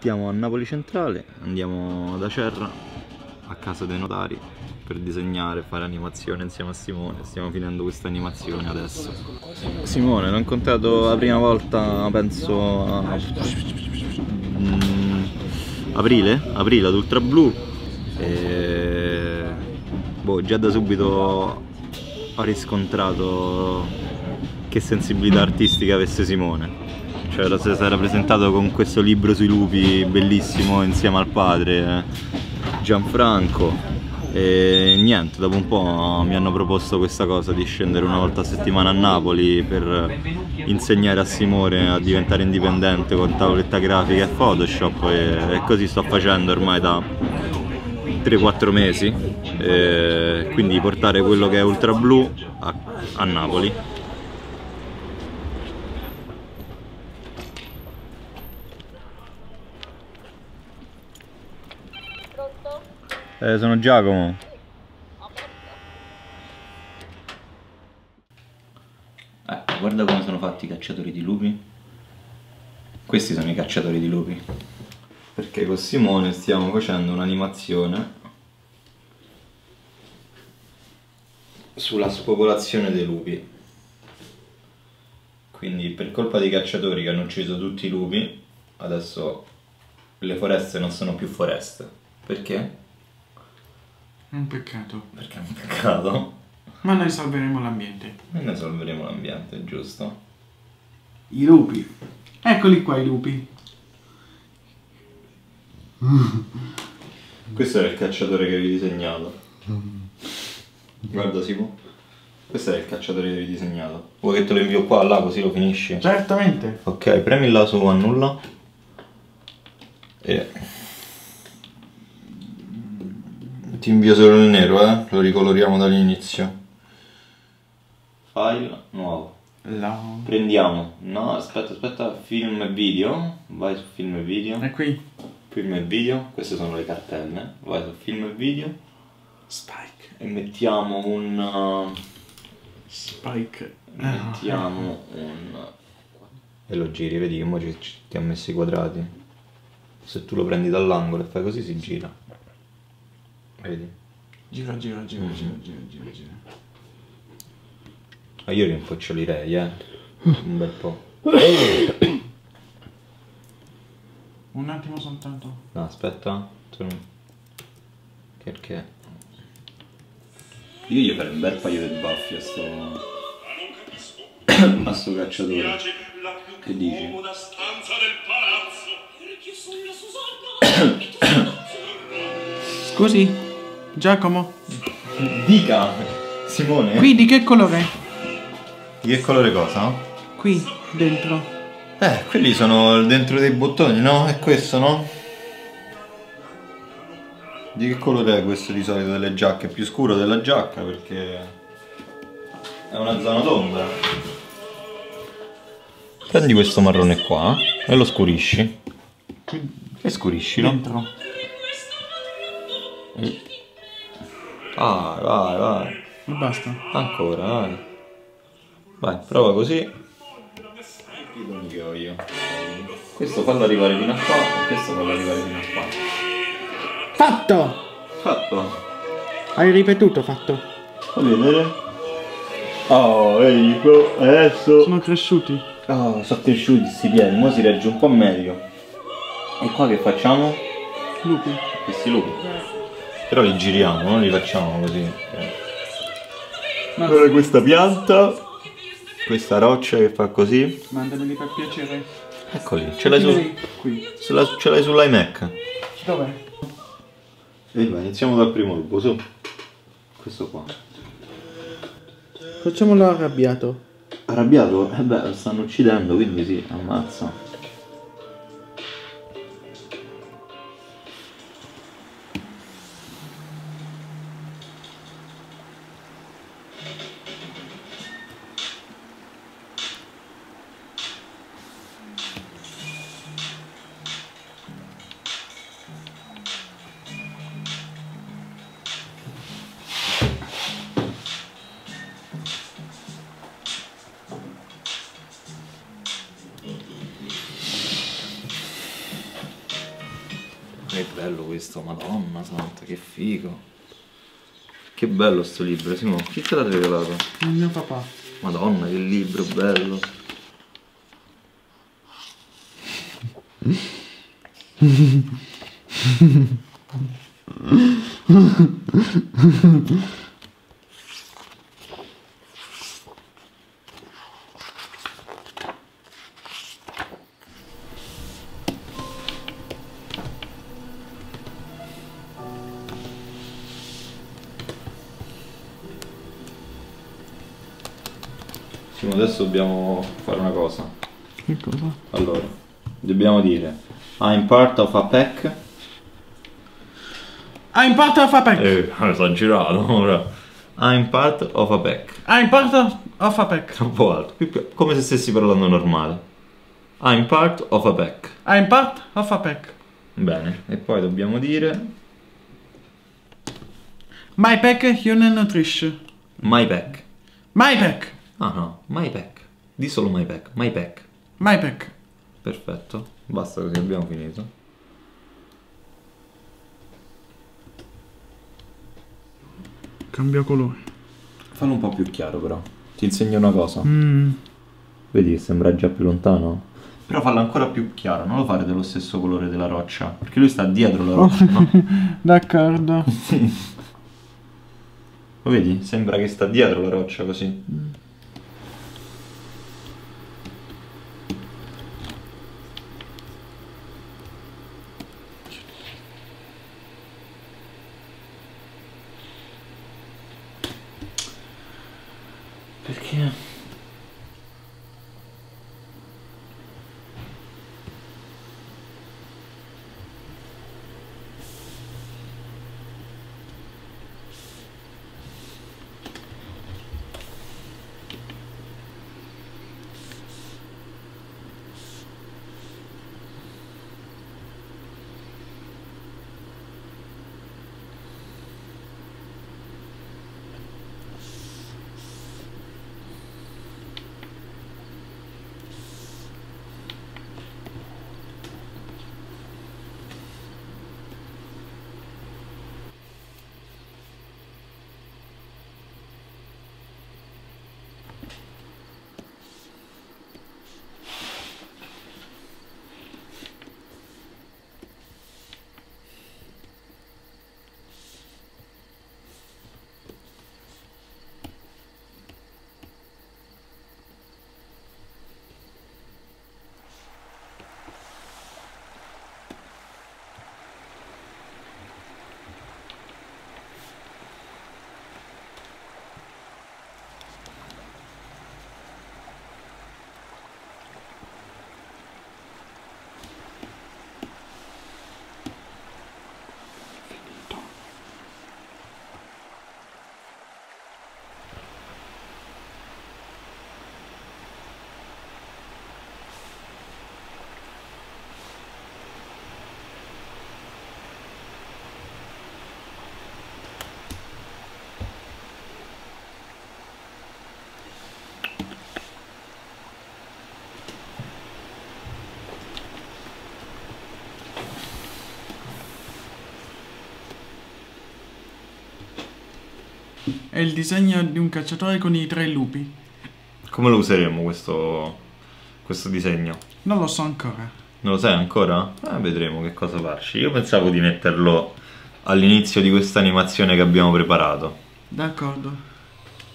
partiamo a Napoli centrale, andiamo da Cerra a casa dei Notari per disegnare, fare animazione insieme a Simone. Stiamo finendo questa animazione adesso. Simone l'ho incontrato la prima volta, penso a aprile ad UltraBlu e boh, già da subito ho riscontrato che sensibilità artistica avesse Simone. Cioè si era presentato con questo libro sui lupi bellissimo insieme al padre Gianfranco e niente, dopo un po' mi hanno proposto questa cosa di scendere una volta a settimana a Napoli per insegnare a Simone a diventare indipendente con tavoletta grafica e Photoshop, e così sto facendo ormai da 3-4 mesi, e quindi portare quello che è UltraBlu a Napoli. Sono Giacomo. Guarda come sono fatti i cacciatori di lupi. Questi sono i cacciatori di lupi. Perché con Simone stiamo facendo un'animazione sulla spopolazione dei lupi. Quindi per colpa dei cacciatori che hanno ucciso tutti i lupi, adesso le foreste non sono più foreste. Perché? Un peccato. Perché è un peccato? Ma noi salveremo l'ambiente. Noi salveremo l'ambiente, giusto? I lupi. Eccoli qua i lupi. Questo era il cacciatore che avevi disegnato. Guarda Simo. Questo era il cacciatore che avevi disegnato. Vuoi che te lo invio qua, là, così lo finisci? Certamente. Ok, premi là su annulla. E... ti invio solo il nero, lo ricoloriamo dall'inizio. File nuovo. No. Prendiamo. No, aspetta, film e video. Vai su film e video. È qui. Film e video, queste sono le cartelle. Vai su film e video. Spike. E mettiamo un... Spike. Mettiamo un... E lo giri, vedi che mo ti ha messo i quadrati. Se tu lo prendi dall'angolo e fai così si gira. Vedi? Gira. Ma io rinfocciolirei, un bel po'. Un attimo soltanto. No, aspetta. Perché? Io gli farei un bel paio di baffi a sto cacciatore. Che dici? Scusi? Giacomo, dica. Simone, qui di che colore? Di che colore cosa? Qui dentro. Quelli sono dentro dei bottoni, no? È questo, no? Di che colore è questo di solito delle giacche? È più scuro della giacca perché è una zona d'ombra. Prendi questo marrone qua e lo scurisci. E scuriscilo dentro. Vai. E basta. Ancora, vai. Vai, prova così. Questo fallo arrivare fino a qua e questo fallo arrivare fino a qua. Fatto! Fatto! Hai ripetuto fatto. Va bene. Oh, ecco, adesso... sono cresciuti. Oh, sono cresciuti questi piedi, mo si regge un po' meglio. E qua che facciamo? Lupi. Questi lupi. Però li giriamo, non li facciamo così. Allora questa pianta, questa roccia che fa così. Mandameli per piacere. Eccoli, ce l'hai sull'iMac. Dov'è? E vai, iniziamo dal primo lupo, su. Questo qua. Facciamolo arrabbiato. Arrabbiato? Eh beh, lo stanno uccidendo, quindi sì, ammazza. Che bello questo, madonna santa, che figo. Che bello sto libro, Simone, chi te l'ha regalato? Il mio papà. Madonna, che libro bello. Adesso dobbiamo fare una cosa. Che cosa? Allora, dobbiamo dire I'm part of a pack. I'm part of a pack. Sto girato ora. I'm part of a pack. I'm part of a pack. Troppo alto. Come se stessi parlando normale. I'm part of a pack. I'm part of a pack. Bene. E poi dobbiamo dire My pack human nutrition. My pack. My pack. Ah no, my pack. Di solo my pack, my pack. My pack. Perfetto, basta così, abbiamo finito. Cambia colore. Fallo un po' più chiaro però. Ti insegno una cosa. Vedi che sembra già più lontano? Però fallo ancora più chiaro, non lo fare dello stesso colore della roccia. Perché lui sta dietro la roccia, no? D'accordo. Lo vedi? Sembra che sta dietro la roccia così. Perché? È il disegno di un cacciatore con i tre lupi. Come lo useremo questo disegno? Non lo so ancora. Non lo sai ancora? Vedremo che cosa farci. Io pensavo di metterlo all'inizio di questa animazione che abbiamo preparato. D'accordo.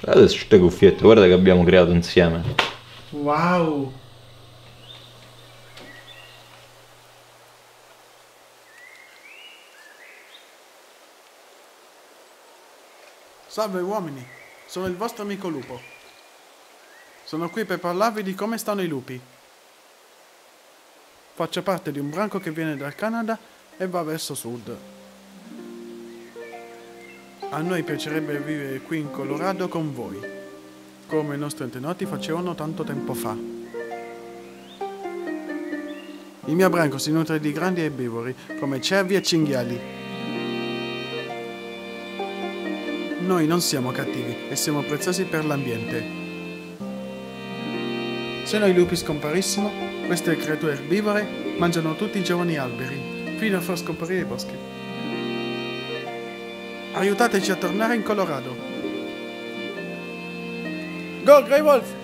Guardate queste cuffiette, guarda che abbiamo creato insieme. Wow. Salve uomini, sono il vostro amico lupo. Sono qui per parlarvi di come stanno i lupi. Faccio parte di un branco che viene dal Canada e va verso sud. A noi piacerebbe vivere qui in Colorado con voi, come i nostri antenati facevano tanto tempo fa. Il mio branco si nutre di grandi erbivori, come cervi e cinghiali. Noi non siamo cattivi e siamo preziosi per l'ambiente. Se noi lupi scomparissimo, queste creature erbivore mangiano tutti i giovani alberi. fino a far scomparire i boschi. Aiutateci a tornare in Colorado. Go Grey Wolf!